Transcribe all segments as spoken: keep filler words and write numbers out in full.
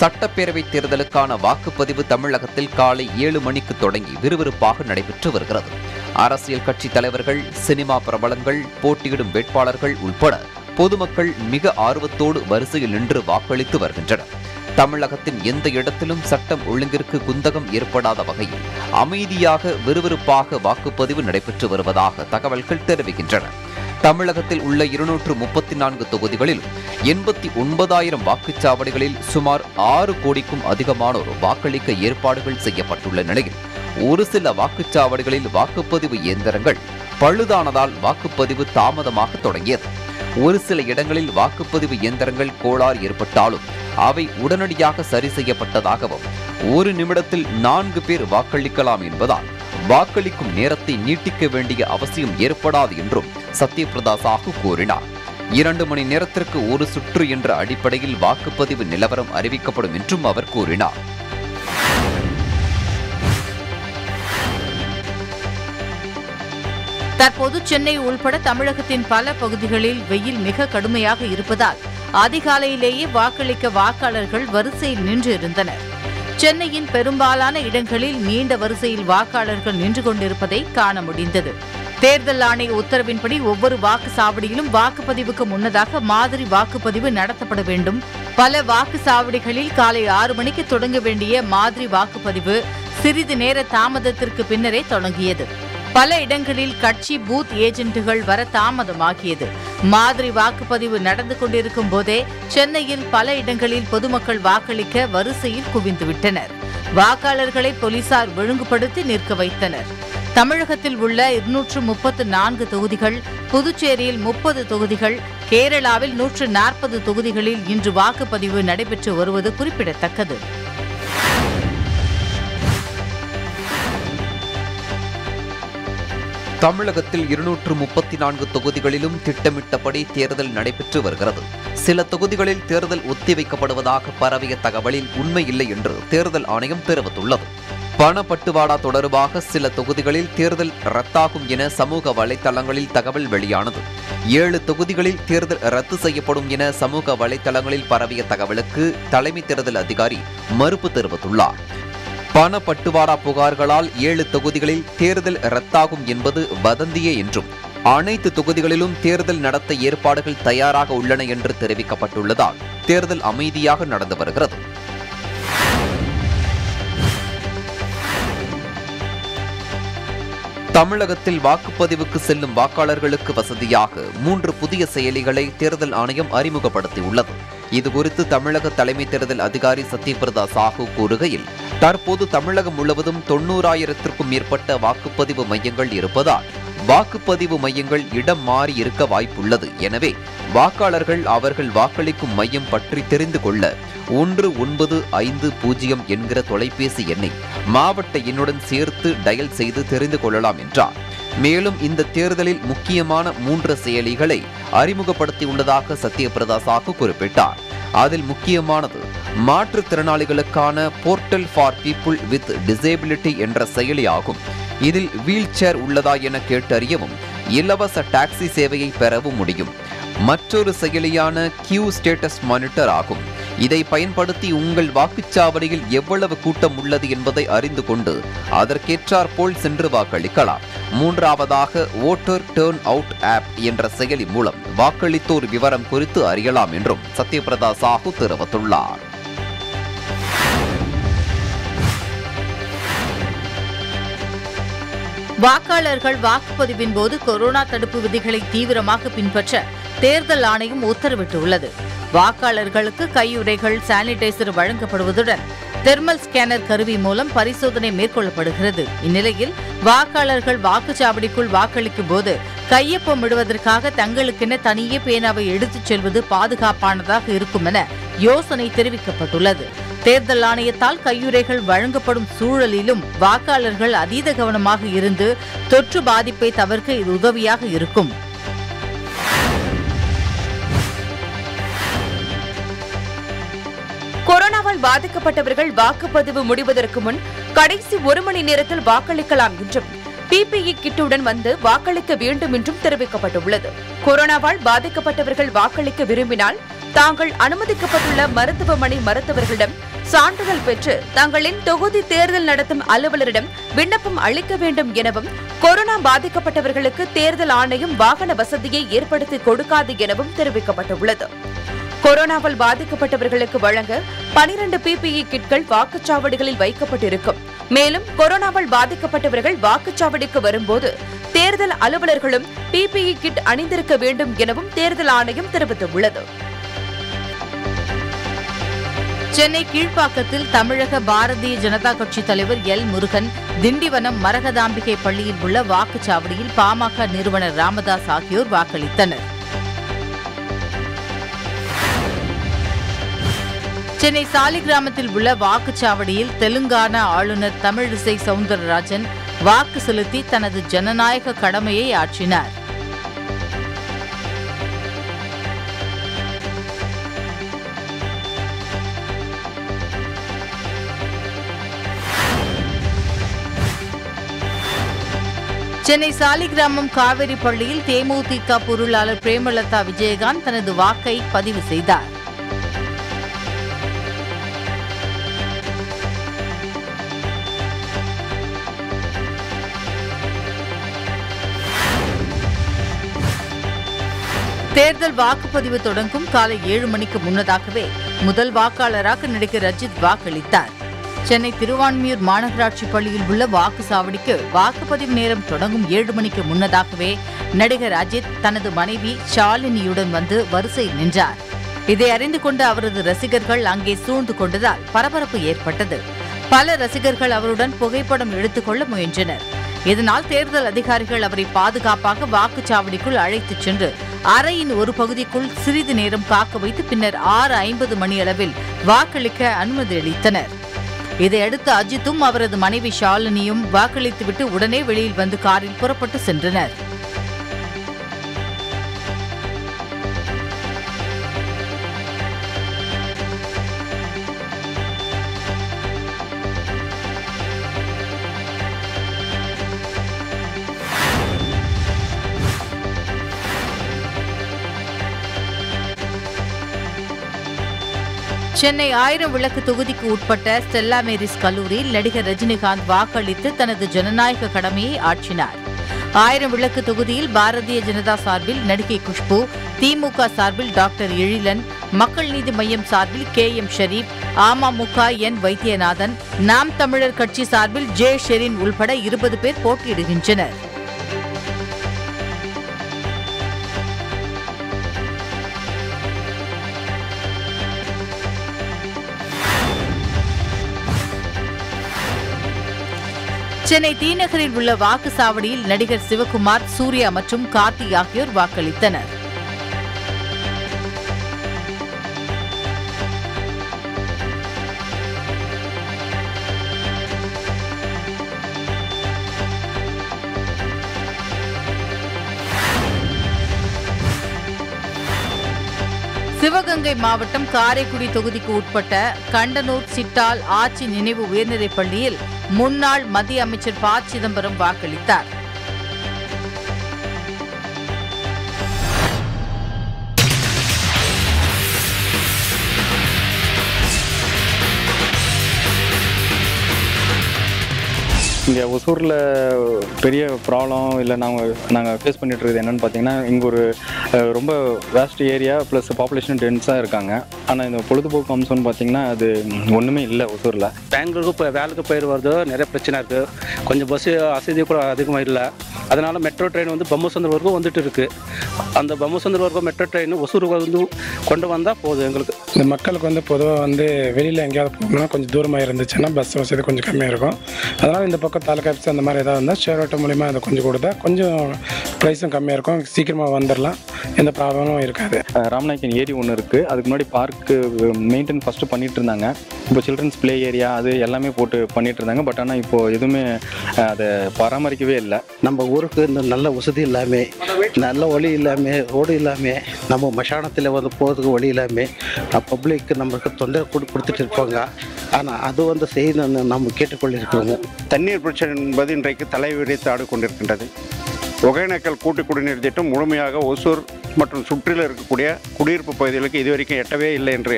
சட்டப்பேரவைத் தேர்தலுக்கான வாக்குப்பதிவு தமிழகத்தில் காலை ஏழு மணிக்கு தொடங்கி விறுவிறுப்பாக நடைபெற்று வருகிறது. அரசியல் கட்சித் தலைவர்கள், சினிமா பிரபலங்கள், போட்டியிடும் வேட்பாளர்கள் உட்பட பொதுமக்கள் மிக ஆர்வத்தோடு வரிசையில் நின்று வாக்களித்து வருகின்றனர். தமிழகத்தின் எந்த இடத்திலும் சட்டம் ஒழுங்கிற்கு குந்தகம் ஏற்படாத வகையில் அமைதியாக விறுவிறுப்பாக வாக்குப்பதிவு நடைபெற்று வருவதாக தகவல்கள் தெரிவிக்கின்றன. தமிழகத்தில் உள்ள இருநூற்று முப்பத்தி நான்கு தொகுதிகளில் எண்பத்தி ஒன்பதாயிரம் வாக்குச்சாவடிகளில் சுமார் ஆறு கோடிக்கும் அதிகமானோர் வாக்களிக்க ஏற்பாடுகள் செய்யப்பட்டுள்ள நிலையில் ஒரு சில வாக்குச்சாவடிகளில் வாக்குப்பதிவு இயந்திரங்கள் பழுதானதால் வாக்குப்பதிவு தாமதமாக தொடங்கியது. ஒரு சில இடங்களில் வாக்குப்பதிவு இயந்திரங்கள் கோளாறு ஏற்பட்டாலும் அவை உடனடியாக சரி செய்யப்பட்டதாகவும் ஒரு நிமிடத்தில் நான்கு பேர் வாக்களிக்கலாம் என்பதால் வாக்களிக்கும் நேரத்தை நீட்டிக்க வேண்டிய அவசியம் ஏற்படாது என்றும் சத்யபிரதா சாஹூ கூறினார். இரண்டு மணி நேரத்திற்கு ஒரு சுற்று என்ற அடிப்படையில் வாக்குப்பதிவு நிலவரம் அறிவிக்கப்படும் என்றும் அவர் கூறினார். தற்போது சென்னை உள்பட தமிழகத்தின் பல பகுதிகளில் வெயில் மிக கடுமையாக இருப்பதால் அதிகாலையிலேயே வாக்களிக்க வாக்காளர்கள் வரிசையில் நின்றிருந்தனர். சென்னையின் பெரும்பாலான இடங்களில் நீண்ட வரிசையில் வாக்காளர்கள் நின்று கொண்டிருப்பதை காண முடிந்தது. தேர்தல் ஆணைய உத்தரவின்படி ஒவ்வொரு வாக்குச்சாவடியிலும் வாக்குப்பதிவுக்கு முன்னதாக மாதிரி வாக்குப்பதிவு நடத்தப்பட வேண்டும். பல வாக்குச்சாவடிகளில் காலை ஆறு மணிக்கு தொடங்க வேண்டிய மாதிரி வாக்குப்பதிவு சிறிது நேர தாமதத்திற்கு பின்னரே தொடங்கியது. பல இடங்களில் கட்சி பூத் ஏஜென்ட்டுகள் வர தாமதமாகியது. மாதிரி வாக்குப்பதிவு நடந்து கொண்டிருக்கும் போதே சென்னையில் பல இடங்களில் பொதுமக்கள் வாக்களிக்க வரிசையில் குவிந்துவிட்டனர். வாக்காளர்களை போலீசார் ஒழுங்குபடுத்தி நிற்க வைத்தனர். தமிழகத்தில் உள்ள இருநூற்று முப்பத்து நான்கு தொகுதிகள், புதுச்சேரியில் முப்பது தொகுதிகள், கேரளாவில் நூற்று நாற்பது தொகுதிகளில் இன்று வாக்குப்பதிவு நடைபெற்று வருவது குறிப்பிடத்தக்கது. தமிழகத்தில் இருநூற்று முப்பத்தி நான்கு தொகுதிகளிலும் திட்டமிட்டபடி தேர்தல் நடைபெற்று வருகிறது. சில தொகுதிகளில் தேர்தல் ஒத்திவைக்கப்படுவதாக பரவிய தகவலில் உண்மையில்லை என்று தேர்தல் ஆணையம் தெரிவித்துள்ளது. பணப்பட்டுவாடா தொடர்பாக சில தொகுதிகளில் தேர்தல் ரத்தாகும் என சமூக வலைதளங்களில் தகவல் வெளியானது. ஏழு தொகுதிகளில் தேர்தல் ரத்து செய்யப்படும் என சமூக வலைதளங்களில் பரவிய தகவலுக்கு தலைமை தேர்தல் அதிகாரி மறுப்பு தெரிவித்துள்ளார். பணப்பட்டுவாடா புகார்களால் ஏழு தொகுதிகளில் தேர்தல் ரத்தாகும் என்பது வதந்தியே என்றும் அனைத்து தொகுதிகளிலும் தேர்தல் நடத்த ஏற்பாடுகள் தயாராக உள்ளன என்று தெரிவிக்கப்பட்டுள்ளதால் தேர்தல் அமைதியாக நடந்து வருகிறது. தமிழகத்தில் வாக்குப்பதிவுக்கு செல்லும் வாக்காளர்களுக்கு வசதியாக மூன்று புதிய செயலிகளை தேர்தல் ஆணையம் அறிமுகப்படுத்தியுள்ளது. இதுகுறித்து தமிழக தலைமை தேர்தல் அதிகாரி சத்யபிரதா சாஹூ கூறுகையில், தற்போது தமிழகம் முழுவதும் தொன்னூறாயிரத்திற்கும் மேற்பட்ட வாக்குப்பதிவு மையங்கள் இருப்பதால் வாக்குப்பதிவு மையங்கள் இடம் மாறி இருக்க வாய்ப்புள்ளது. எனவே வாக்காளர்கள் அவர்கள் வாக்களிக்கும் மையம் பற்றி தெரிந்து கொள்ள ஒன்று ஒன்பது ஐந்து பூஜ்ஜியம் என்கிற தொலைபேசி எண்ணை மாவட்ட எண்ணுடன் சேர்த்து டயல் செய்து தெரிந்து கொள்ளலாம் என்றார். மேலும் இந்த தேர்தலில் முக்கியமான மூன்று செயலிகளை அறிமுகப்படுத்தியுள்ளதாக சத்யபிரதா சாஹூ குறிப்பிட்டார். அதில் முக்கியமானது மாற்றுத்திறனாளிகளுக்கான portal for people with disability என்ற செயலி ஆகும். இதில் வீல் சேர் உள்ளதா என கேட்டறியவும் இலவச டாக்ஸி சேவையை பெறவும் முடியும். மற்றொரு செயலியான கியூ ஸ்டேட்டஸ் மானிட்டர் ஆகும். இதை பயன்படுத்தி உங்கள் வாக்குச்சாவடியில் எவ்வளவு கூட்டம் உள்ளது என்பதை அறிந்து கொண்டு அதற்கேற்றாற்போல் சென்று வாக்களிக்கலாம். மூன்றாவதாக ஓட்டர் டர்ன் அவுட் ஆப் என்ற செயலி மூலம் வாக்களித்தோர் விவரம் குறித்து அறியலாம் என்றும் சத்யபிரதா சாஹூ தெரிவித்துள்ளார். வாக்காளர்கள் வாக்குப்பதிவின் போது கொரோனா தடுப்பு விதிகளை தீவிரமாக பின்பற்ற தேர்தல் ஆணையம் உத்தரவிட்டுள்ளது. வாக்காளர்களுக்கு கையுறைகள், சானிடைசர் வழங்கப்படுவதுடன் தெர்மல் ஸ்கேனர் கருவி மூலம் பரிசோதனை மேற்கொள்ளப்படுகிறது. இந்நிலையில் வாக்காளர்கள் வாக்குச்சாவடிக்குள் வாக்களிக்கும் போது கையொப்பம் இடுவதற்காக தங்களுக்கென தனியே பேனாவை எடுத்துச் செல்வது பாதுகாப்பானதாக இருக்கும் என யோசனை தெரிவிக்கப்பட்டுள்ளது. தேர்தல் ஆணையத்தால் கையுறைகள் வழங்கப்படும் சூழலிலும் வாக்காளர்கள் அதீத கவனமாக இருந்து தொற்று பாதிப்பை தவிர்க்க இது உதவியாக இருக்கும். கொரோனாவால் பாதிக்கப்பட்டவர்கள் வாக்குப்பதிவு முடிவதற்கு முன் கடைசி ஒரு மணி நேரத்தில் வாக்களிக்கலாம் என்றும் பிபிஇ கிட்டுடன் வந்து வாக்களிக்க வேண்டும் என்றும் தெரிவிக்கப்பட்டுள்ளது. கொரோனாவால் பாதிக்கப்பட்டவர்கள் வாக்களிக்க விரும்பினால் தாங்கள் அனுமதிக்கப்பட்டுள்ள மருத்துவமனை மருத்துவர்களிடம் சான்றிதழ் பெற்று தங்களின் தொகுதி தேர்தல் நடத்தும் அலுவலரிடம் விண்ணப்பம் அளிக்க வேண்டும் எனவும், கொரோனா பாதிக்கப்பட்டவர்களுக்கு தேர்தல் ஆணையம் வாகன வசதியை ஏற்படுத்தி கொடுக்காது எனவும் தெரிவிக்கப்பட்டுள்ளது. கொரோனாவால் பாதிக்கப்பட்டவர்களுக்கு வழங்க பனிரண்டு பிபிஇ கிட்கள் வாக்குச்சாவடிகளில் வைக்கப்பட்டிருக்கும். மேலும் கொரோனாவால் பாதிக்கப்பட்டவர்கள் வாக்குச்சாவடிக்கு வரும்போது தேர்தல் அலுவலர்களும் பிபிஇ கிட் அணிந்திருக்க வேண்டும் எனவும் தேர்தல் ஆணையம் தெரிவித்துள்ளது. சென்னை கீழ்ப்பாக்கத்தில் தமிழக பாரதிய ஜனதா கட்சி தலைவர் எல் முருகன், திண்டிவனம் மரகதாம்பிகை பள்ளியில் உள்ள வாக்குச்சாவடியில் பாமக நிறுவனர் ராமதாஸ் ஆகியோர் வாக்களித்தனர். சென்னை சாலிகிராமத்தில் உள்ள வாக்குச்சாவடியில் தெலுங்கானா ஆளுநர் தமிழிசை சவுந்தரராஜன் வாக்கு செலுத்தி தனது ஜனநாயக கடமையை ஆற்றினார். சென்னை சாலிகிராமம் காவேரி பள்ளியில் தேமுதிக பொருளாளர் பிரேமலதா விஜயகாந்த் தனது வாக்கை பதிவு செய்தார். தேர்தல் வாக்குப்பதிவு தொடங்கும் காலை ஏழு மணிக்கு முன்னதாகவே முதல் வாக்காளராக நடிகர் ரஜித் வாக்களித்தார். சென்னை திருவான்மியூர் மாநகராட்சி பள்ளியில் உள்ள வாக்குச்சாவடிக்கு வாக்குப்பதிவு நேரம் தொடங்கும் ஏழு மணிக்கு முன்னதாகவே நடிகர் அஜித் தனது மனைவி ஷாலினியுடன் வந்து வரிசையில் நின்றார். இதை அறிந்து கொண்டு அவரது ரசிகர்கள் அங்கே சூழ்ந்து கொண்டதால் பரபரப்பு ஏற்பட்டது. பல ரசிகர்கள் அவருடன் புகைப்படம் எடுத்துக்கொள்ள முயன்றனர். இதனால் தேர்தல் அதிகாரிகள் அவரை பாதுகாப்பாக வாக்குச்சாவடிக்குள் அழைத்துச் சென்று அறையின் ஒரு பகுதிக்குள் சிறிது நேரம் காக்க வைத்து பின்னர் ஆறு ஐம்பது மணி அளவில் வாக்களிக்க அனுமதி அளித்தனர். இதையடுத்து அஜித்தும் அவரது மனைவி ஷாலினியும் வாக்களித்துவிட்டு உடனே வெளியில் வந்து காரில் புறப்பட்டு சென்றனர். சென்னை ஆயிரம் விளக்கு தொகுதிக்கு உட்பட்ட ஸ்டெல்லா மேரிஸ் கல்லூரியில் நடிகர் ரஜினிகாந்த் வாக்களித்து தனது ஜனநாயக கடமையை ஆற்றினார். ஆயிரம் விளக்கு தொகுதியில் பாரதிய ஜனதா சார்பில் நடிகை குஷ்பு, திமுக சார்பில் டாக்டர் எழிலன், மக்கள் நீதி மய்யம் சார்பில் K M Sharif, AMMK N Vaithiyanathan, Naam Tamilar கட்சி சார்பில் ஜே ஷெரீன் உள்பட இருபது பேர் போட்டியிடுகின்றனர். சென்னை தீநகரில் உள்ள வாக்குச்சாவடியில் நடிகர் சிவகுமார், சூர்யா மற்றும் கார்த்தி ஆகியோர் வாக்களித்தனர். சிவகங்கை மாவட்டம் காரைக்குடி தொகுதிக்கு உட்பட்ட கண்டனூர் சிட்டால் ஆச்சி நினைவு உயர்நிலைப் பள்ளியில் முன்னாள் மத்திய அமைச்சர் ப. சிதம்பரம் வாக்களித்தார். இங்கே ஒசூரில் பெரிய ப்ராப்ளம் இல்லை நாங்கள் நாங்கள் ஃபேஸ் பண்ணிகிட்டு இருக்குது என்னென்னு பார்த்தீங்கன்னா, இங்கே ஒரு ரொம்ப வேஸ்ட் ஏரியா ப்ளஸ் பாப்புலேஷன் டென்ஸாக இருக்காங்க. ஆனால் இந்த பொழுதுபோக்கு அம்சம்னு பார்த்தீங்கன்னா அது ஒன்றுமே இல்லை. ஒசூரில் பெங்களூருக்கு இப்போ வேலைக்கு போயிட்டு வரதோ நிறைய பிரச்சனை இருக்குது. கொஞ்சம் பஸ்ஸு வசதி கூட அதிகமாக இல்லை. அதனால் மெட்ரோ ட்ரெயின் வந்து பம்புசந்தர் வரைக்கும் வந்துட்டு இருக்குது. அந்த பம்புசந்தர் வரைக்கும் மெட்ரோ ட்ரெயின் ஒசூருக்கு வந்து கொண்டு வந்தால் போதும் எங்களுக்கு. இந்த மக்களுக்கு வந்து பொதுவாக வந்து வெளியில் எங்கேயாவது போகணும்னா கொஞ்சம் தூரமாக இருந்துச்சுன்னா பஸ் வசதி கொஞ்சம் கம்மியாக இருக்கும். அதனால் இந்த பக்கம் தாலுக்கா ஆஃபீஸ் அந்த மாதிரி ஏதாவது இருந்தால் ஷேர் ஆட்டோ மூலிமா அதை கொஞ்சம் கொடுத்தா கொஞ்சம் ப்ரைஸும் கம்மியாக இருக்கும், சீக்கிரமாக வந்துடலாம், எந்த ப்ராப்ளமும் இருக்காது. ராமநாயக்கன் ஏரி ஒன்று இருக்குது. அதுக்கு முன்னாடி பார்க்கு மெயின்டைன் ஃபஸ்ட்டு பண்ணிகிட்டு இருந்தாங்க. இப்போ சில்ட்ரன்ஸ் ப்ளே ஏரியா அது எல்லாமே போட்டு பண்ணிகிட்டு இருந்தாங்க. பட் ஆனால் இப்போது எதுவுமே அதை பராமரிக்கவே இல்லை. நம்ம ஊருக்கு இந்த நல்ல வசதி இல்லாமல், நல்ல வழி இல்லாமல், ரோடு இல்லாமல், நம்ம மசானத்தில் வந்து போகிறதுக்கு வழி இல்லாமல் பப்ளிக்கு நம்மளுக்கு தொந்தரவு கொடுத்துட்டு இருப்பாங்க. ஆனால் அது வந்து செய்யணும்னு நம்ம கேட்டுக்கொள்ளிருக்கிறோங்க. தண்ணீர் பிரச்சனை என்பது இன்றைக்கு தலைவிரித்து ஆடிக்கொண்டிருக்கின்றது. ஒகேனக்கல் கூட்டு குடிநீர் திட்டம் முழுமையாக ஒசூர் மற்றும் சுற்றில இருக்கக்கூடிய குடியிருப்பு பகுதிகளுக்கு இதுவரைக்கும் எட்டவே இல்லை என்று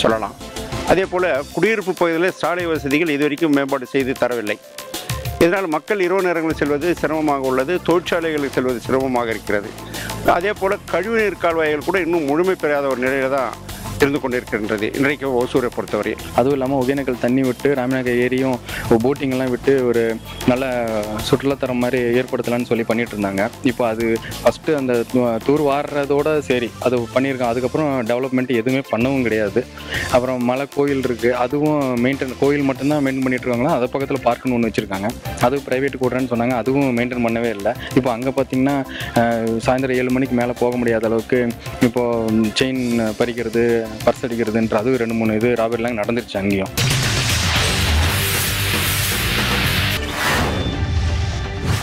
சொல்லலாம். அதே போல் குடியிருப்பு பகுதியில் சாலை வசதிகள் இதுவரைக்கும் மேம்பாடு செய்து தரவில்லை. இதனால் மக்கள் இரவு நேரங்களில் செல்வது சிரமமாக உள்ளது, தொழிற்சாலைகளுக்கு செல்வது சிரமமாக இருக்கிறது. அதே போல் கழிவுநீர் கால்வாய்கள் கூட இன்னும் முழுமை பெறாத ஒரு நிலையில் தான் இருந்து கொண்டிருக்கின்றது இன்றைக்கு ஓசூரை பொறுத்தவரை. அதுவும் இல்லாமல் ஒகேனக்கல் தண்ணி விட்டு ராமநாயக்கர் ஏரியும் போட்டிங்கெல்லாம் விட்டு ஒரு நல்ல சுற்றுலாத்தரம் மாதிரி ஏற்படுத்தலான்னு சொல்லி பண்ணிகிட்டு இருந்தாங்க. இப்போ அது ஃபஸ்ட்டு அந்த தூர் வாடுறதோடு சரி அது பண்ணியிருக்கோம். அதுக்கப்புறம் டெவலப்மெண்ட் எதுவுமே பண்ணவும் கிடையாது. அப்புறம் மலை கோயில் இருக்குது, அதுவும் மெயின்டைன் கோயில் மட்டும்தான் மெயின்டைன் பண்ணிட்டுருக்காங்களா. அதை பக்கத்தில் பார்க்குன்னு ஒன்று வச்சுருக்காங்க, அது ப்ரைவேட் கூடுறேன்னு சொன்னாங்க, அதுவும் மெயின்டைன் பண்ணவே இல்லை. இப்போ அங்கே பார்த்திங்கன்னா சாயந்தரம் ஏழு மணிக்கு மேலே போக முடியாத அளவுக்கு இப்போது செயின் பறிக்கிறது, பர்ஸ் அடிக்கிறதுன்ற அது ரெண்டு மூணு இது ராபர்ட்லாம் நடந்துருச்சு அங்கேயும்.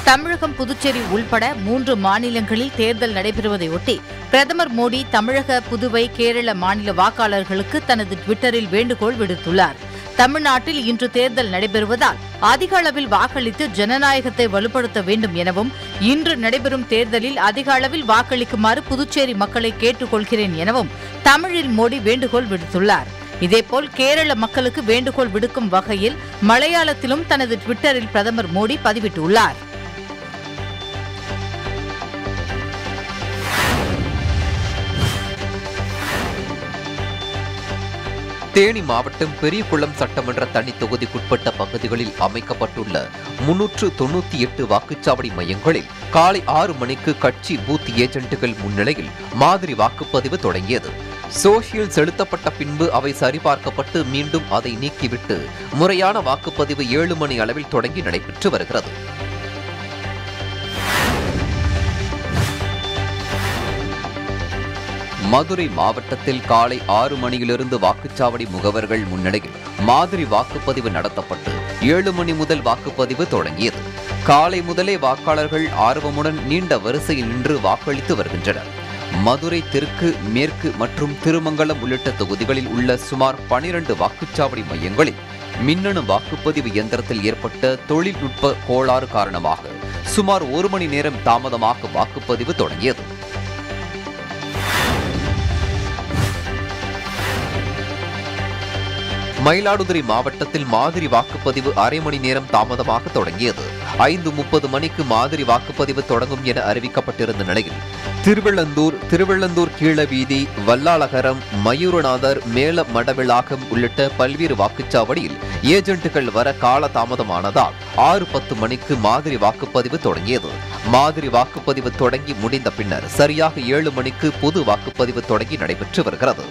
தமிழகம், புதுச்சேரி உள்பட மூன்று மாநிலங்களில் தேர்தல் நடைபெறுவதையொட்டி பிரதமர் மோடி தமிழக, புதுவை, கேரள மாநில வாக்காளர்களுக்கு தனது ட்விட்டரில் வேண்டுகோள் விடுத்துள்ளார். தமிழ்நாட்டில் இன்று தேர்தல் நடைபெறுவதால் அதிக அளவில் வாக்களித்து ஜனநாயகத்தை வலுப்படுத்த வேண்டும் எனவும், இன்று நடைபெறும் தேர்தலில் அதிக அளவில் வாக்களிக்குமாறு புதுச்சேரி மக்களை கேட்டுக்கொள்கிறேன் எனவும் தமிழில் மோடி வேண்டுகோள் விடுத்துள்ளார். இதேபோல் கேரள மக்களுக்கு வேண்டுகோள் விடுக்கும் வகையில் மலையாளத்திலும் தனது ட்விட்டரில் பிரதமர் மோடி பதிவிட்டுள்ளார். தேனி மாவட்டம் பெரியகுளம் சட்டமன்ற தனி தொகுதிக்குட்பட்ட பகுதிகளில் அமைக்கப்பட்டுள்ள முன்னூற்று தொன்னூற்றி எட்டு வாக்குச்சாவடி மையங்களில் காலை ஆறு மணிக்கு கட்சி பூத் ஏஜென்ட்டுகள் முன்னிலையில் மாதிரி வாக்குப்பதிவு தொடங்கியது. சோஷியல் செலுத்தப்பட்ட பின்பு அவை சரிபார்க்கப்பட்டு மீண்டும் அதை நீக்கிவிட்டு முறையான வாக்குப்பதிவு ஏழு மணி அளவில் தொடங்கி நடைபெற்று வருகிறது. மதுரை மாவட்டத்தில் காலை ஆறு மணியிலிருந்து வாக்குச்சாவடி முகவர்கள் முன்னிலையில் மாதிரி வாக்குப்பதிவு நடத்தப்பட்டு ஏழு மணி முதல் வாக்குப்பதிவு தொடங்கியது. காலை முதலே வாக்காளர்கள் ஆர்வமுடன் நீண்ட வரிசையில் நின்று வாக்களித்து வருகின்றனர். மதுரை தெற்கு, மேற்கு மற்றும் திருமங்கலம் உள்ளிட்ட தொகுதிகளில் உள்ள சுமார் பனிரண்டு வாக்குச்சாவடி மையங்களில் மின்னணு வாக்குப்பதிவு இயந்திரத்தில் ஏற்பட்ட தொழில்நுட்ப கோளாறு காரணமாக சுமார் ஒரு மணி நேரம் தாமதமாக வாக்குப்பதிவு தொடங்கியது. மயிலாடுதுறை மாவட்டத்தில் மாதிரி வாக்குப்பதிவு அரை மணி நேரம் தாமதமாக தொடங்கியது. ஐந்து முப்பது மணிக்கு மாதிரி வாக்குப்பதிவு தொடங்கும் என அறிவிக்கப்பட்டிருந்த நிலையில் திருவள்ளந்தூர், திருவள்ளந்தூர் கீழவீதி, வல்லாளகரம், மயூரநாதர், மேல மடவிளாகம் உள்ளிட்ட பல்வேறு வாக்குச்சாவடியில் ஏஜென்ட்டுகள் வர கால தாமதமானதால் ஆறு பத்து மணிக்கு மாதிரி வாக்குப்பதிவு தொடங்கியது. மாதிரி வாக்குப்பதிவு தொடங்கி முடிந்த பின்னர் சரியாக ஏழு மணிக்கு பொது வாக்குப்பதிவு தொடங்கி நடைபெற்று வருகிறது.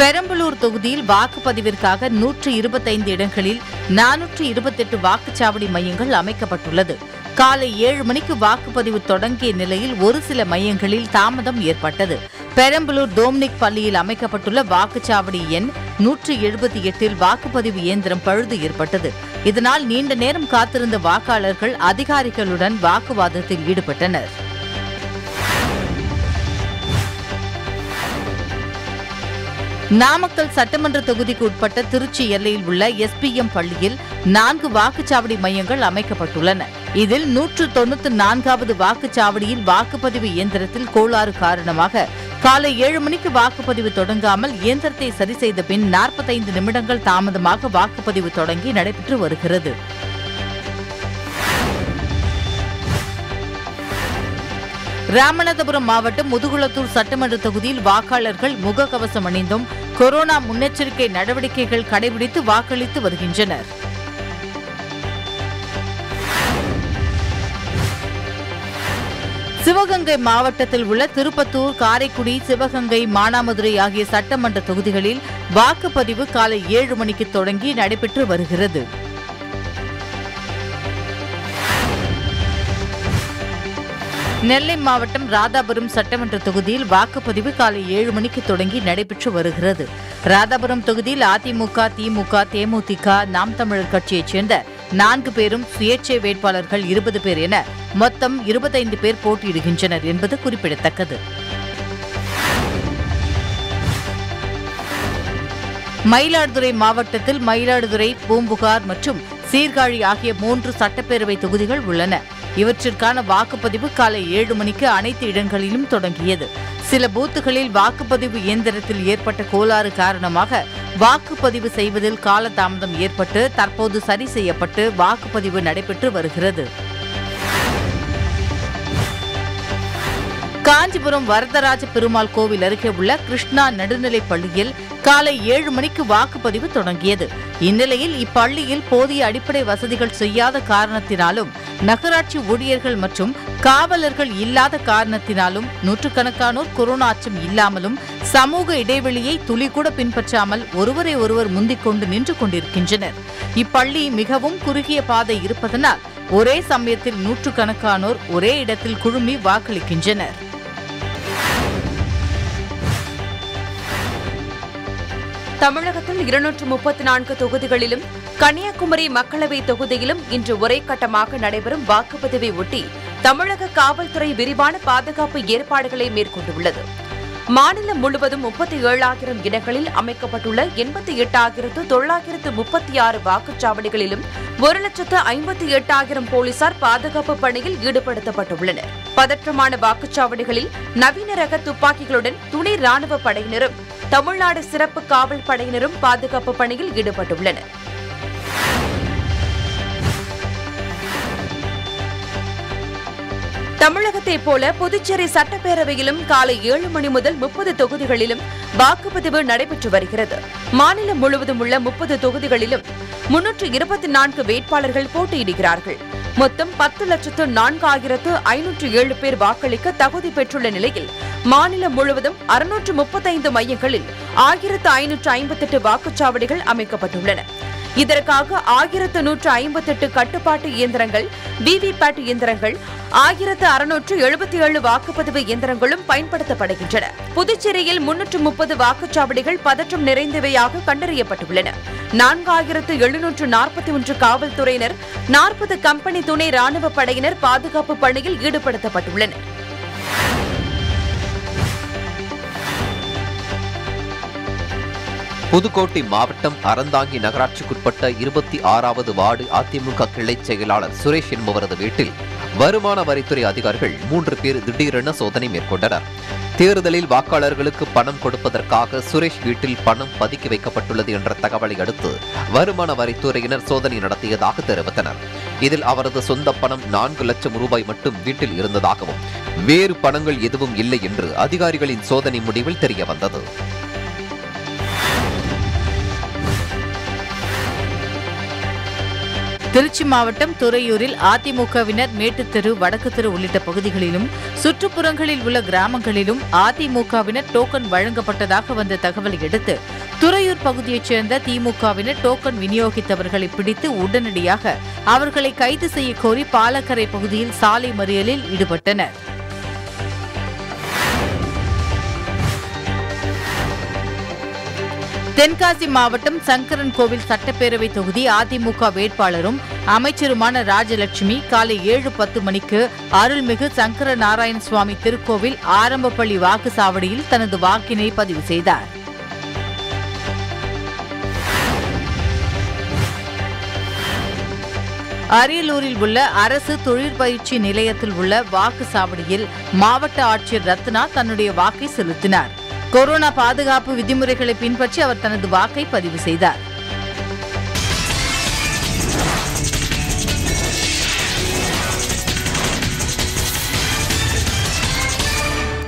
பெரம்பலூர் தொகுதியில் வாக்குப்பதிவிற்காக நூற்று இருபத்தைந்து இடங்களில் நானூற்று இருபத்தெட்டு வாக்குச்சாவடி மையங்கள் அமைக்கப்பட்டுள்ளது. காலை ஏழு மணிக்கு வாக்குப்பதிவு தொடங்கிய நிலையில் ஒரு சில மையங்களில் தாமதம் ஏற்பட்டது. பெரம்பலூர் டோம்னிக் பள்ளியில் அமைக்கப்பட்டுள்ள வாக்குச்சாவடி எண் நூற்று எழுபத்தி எட்டில் வாக்குப்பதிவு இயந்திரம் பழுது ஏற்பட்டது. இதனால் நீண்ட நேரம் காத்திருந்த வாக்காளர்கள் அதிகாரிகளுடன் வாக்குவாதத்தில் ஈடுபட்டனர். நாமக்கல் சட்டமன்ற தொகுதிக்கு உட்பட்ட திருச்சி எல்லையில் உள்ள எஸ்பிஎம் பள்ளியில் நான்கு வாக்குச்சாவடி மையங்கள் அமைக்கப்பட்டுள்ளன. இதில் நூற்று தொன்னூற்று நான்காவது வாக்குச்சாவடியில் வாக்குப்பதிவு இயந்திரத்தில் கோளாறு காரணமாக காலை ஏழு மணிக்கு வாக்குப்பதிவு தொடங்காமல் இயந்திரத்தை சரி செய்த பின் நாற்பத்தைந்து நிமிடங்கள் தாமதமாக வாக்குப்பதிவு தொடங்கி நடைபெற்று வருகிறது. ராமநாதபுரம் மாவட்டம் முதுகுளத்தூர் சட்டமன்ற தொகுதியில் வாக்காளர்கள் முகக்கவசம் அணிந்தும் கொரோனா முன்னெச்சரிக்கை நடவடிக்கைகள் கடைபிடித்து வாக்களித்து வருகின்றனர். சிவகங்கை மாவட்டத்தில் உள்ள திருப்பத்தூர், காரைக்குடி, சிவகங்கை, மானாமதுரை ஆகிய சட்டமன்ற தொகுதிகளில் வாக்குப்பதிவு காலை ஏழு மணிக்கு தொடங்கி நடைபெற்று வருகிறது. நெல்லை மாவட்டம் ராதாபுரம் சட்டமன்ற தொகுதியில் வாக்குப்பதிவு காலை ஏழு மணிக்கு தொடங்கி நடைபெற்று வருகிறது. ராதாபுரம் தொகுதியில் அதிமுக, திமுக, தேமுதிக, நாம் தமிழர் கட்சியைச் சேர்ந்த நான்கு பேரும் சுயேட்சை வேட்பாளர்கள் இருபது பேர் என மொத்தம் இருபத்தைந்து பேர் போட்டியிடுகின்றனர் என்பது குறிப்பிடத்தக்கது. மயிலாடுதுறை மாவட்டத்தில் மயிலாடுதுறை, பூம்புகார் மற்றும் சீர்காழி ஆகிய மூன்று சட்டப்பேரவை தொகுதிகள் உள்ளன. இவற்றிற்கான வாக்குப்பதிவு காலை ஏழு மணிக்கு அனைத்து இடங்களிலும் தொடங்கியது. சில பூத்துகளில் வாக்குப்பதிவு இயந்திரத்தில் ஏற்பட்ட கோளாறு காரணமாக வாக்குப்பதிவு செய்வதில் காலதாமதம் ஏற்பட்டு தற்போது சரி செய்யப்பட்டு வாக்குப்பதிவு நடைபெற்று வருகிறது. காஞ்சிபுரம் வரதராஜ பெருமாள் கோவில் அருகே உள்ள கிருஷ்ணா நடுநிலைப் பள்ளியில் காலை ஏழு மணிக்கு வாக்குப்பதிவு தொடங்கியது. இந்நிலையில் இப்பள்ளியில் போதிய அடிப்படை வசதிகள் செய்யாத காரணத்தினாலும் நகராட்சி ஊழியர்கள் மற்றும் காவலர்கள் இல்லாத காரணத்தினாலும் நூற்றுக்கணக்கானோர் கொரோனா அச்சம் இல்லாமலும் சமூக இடைவெளியை துளிக்கூட பின்பற்றாமல் ஒருவரை ஒருவர் முந்திக் கொண்டு நின்று கொண்டிருக்கின்றனர். இப்பள்ளி மிகவும் குறுகிய பாதை இருப்பதனால் ஒரே சமயத்தில் நூற்றுக்கணக்கானோர் ஒரே இடத்தில் குழுமி வாக்களிக்கின்றனர். தமிழகத்தில் இருநூற்று முப்பத்தி நான்கு தொகுதிகளிலும் கன்னியாகுமரி மக்களவை தொகுதியிலும் இன்று ஒரே கட்டமாக நடைபெறும் வாக்குப்பதிவை ஒட்டி தமிழக காவல்துறை விரிவான பாதுகாப்பு ஏற்பாடுகளை மேற்கொண்டுள்ளது. மாநிலம் முழுவதும் முப்பத்தி ஏழாயிரம் இடங்களில் அமைக்கப்பட்டுள்ள எண்பத்தி எட்டாயிரத்து தொள்ளாயிரத்து முப்பத்தி ஆறு வாக்குச்சாவடிகளிலும் ஒரு லட்சத்து ஐம்பத்தி எட்டாயிரம் போலீசார் பாதுகாப்பு பணியில் ஈடுபடுத்தப்பட்டுள்ளனர். பதற்றமான வாக்குச்சாவடிகளில் நவீன ரக துப்பாக்கிகளுடன் துணை ராணுவ படையினரும் தமிழ்நாடு சிறப்பு காவல் படையினரும் பாதுகாப்பு பணியில் ஈடுபட்டுள்ளனர். தமிழகத்தை போல புதுச்சேரி சட்டப்பேரவையிலும் காலை ஏழு மணி முதல் முப்பது தொகுதிகளிலும் வாக்குப்பதிவு நடைபெற்று வருகிறது. மாநிலம் முழுவதும் உள்ள முப்பது தொகுதிகளிலும் முன்னூற்று இருபத்தி நான்கு வேட்பாளர்கள் போட்டியிடுகிறார்கள். மொத்தம் பத்து லட்சத்து நான்காயிரத்து ஐநூற்று ஏழு பேர் வாக்களிக்க தகுதி பெற்றுள்ள நிலையில் மாநிலம் முழுவதும் அறுநூற்று முப்பத்தைந்து மையங்களில் ஆயிரத்து ஐநூற்று ஐம்பத்தி எட்டு வாக்குச்சாவடிகள் அமைக்கப்பட்டுள்ளன. இதற்காக ஆயிரத்து நூற்று ஐம்பத்தி எட்டு கட்டுப்பாட்டு இயந்திரங்கள், விவிபேட் இயந்திரங்கள், ஆயிரத்து அறுநூற்று எழுபத்தி ஏழு வாக்குப்பதிவு இயந்திரங்களும் பயன்படுத்தப்படுகின்றன. புதுச்சேரியில் முன்னூற்று முப்பது வாக்குச்சாவடிகள் பதற்றம் நிறைந்தவையாக கண்டறியப்பட்டுள்ளன. நான்காயிரத்து எழுநூற்று நாற்பத்தி ஒன்று காவல்துறையினர், நாற்பது கம்பெனி துணை ராணுவ படையினர் பாதுகாப்பு பணியில் ஈடுபடுத்தப்பட்டுள்ளனர். புதுக்கோட்டை மாவட்டம் அறந்தாங்கி நகராட்சிக்குட்பட்ட இருபத்தி ஆறாவது வார்டு அதிமுக கிளை செயலாளர் சுரேஷ் என்பவரது வீட்டில் வருமான வரித்துறை அதிகாரிகள் மூன்று பேர் திடீரென சோதனை மேற்கொண்டனர். தேர்தலில் வாக்காளர்களுக்கு பணம் கொடுப்பதற்காக சுரேஷ் வீட்டில் பணம் பதுக்கி வைக்கப்பட்டுள்ளது என்ற தகவலை அடுத்து வருமான வரித்துறையினர் சோதனை நடத்தியதாக தெரிவித்தனர். இதில் அவரது சொந்த பணம் நான்கு லட்சம் ரூபாய் மட்டும் வீட்டில் இருந்ததாகவும் வேறு பணங்கள் எதுவும் இல்லை என்று அதிகாரிகளின் சோதனை முடிவில் தெரியவந்தது. திருச்சி மாவட்டம் துறையூரில் அதிமுகவினர் மேட்டுத்தெரு, வடக்கு தெரு உள்ளிட்ட பகுதிகளிலும் சுற்றுப்புறங்களில் உள்ள கிராமங்களிலும் அதிமுகவினர் டோக்கன் வழங்கப்பட்டதாக வந்த தகவலை அடுத்து துறையூர் பகுதியைச் சேர்ந்த திமுகவினர் டோக்கன் விநியோகித்தவர்களை பிடித்து உடனடியாக அவர்களை கைது செய்ய கோரி பாலக்கரை பகுதியில் சாலை மறியலில் ஈடுபட்டனர். தென்காசி மாவட்டம் சங்கரன் கோவில் சட்டப்பேரவை தொகுதி அதிமுக வேட்பாளரும் அமைச்சருமான ராஜலட்சுமி காலை ஏழு பத்து மணிக்கு அருள்மிகு சங்கர நாராயண சுவாமி திருக்கோவில் ஆரம்பப்பள்ளி வாக்கு சாவடியில் தனது வாக்கினை பதிவு செய்தார். அரியலூரில் உள்ள அரசு தொழிற்பயிற்சி நிலையத்தில் உள்ள வாக்கு சாவடியில் மாவட்ட ஆட்சியர் ரத்னா தன்னுடைய வாக்கை செலுத்தினார். கொரோனா பாதுகாப்பு விதிமுறைகளை பின்பற்றி அவர் தனது வாக்கை பதிவு செய்தார்.